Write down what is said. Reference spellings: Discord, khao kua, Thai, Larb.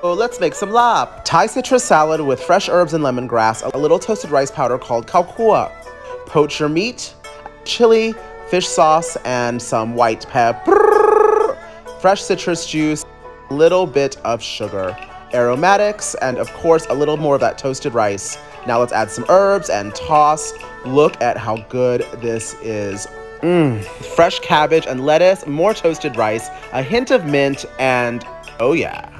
So let's make some larb. Thai citrus salad with fresh herbs and lemongrass, a little toasted rice powder called khao kua. Poach your meat, chili, fish sauce, and some white pepper, fresh citrus juice, a little bit of sugar, aromatics, and of course a little more of that toasted rice. Now let's add some herbs and toss. Look at how good this is. Fresh cabbage and lettuce, more toasted rice, a hint of mint, and oh yeah.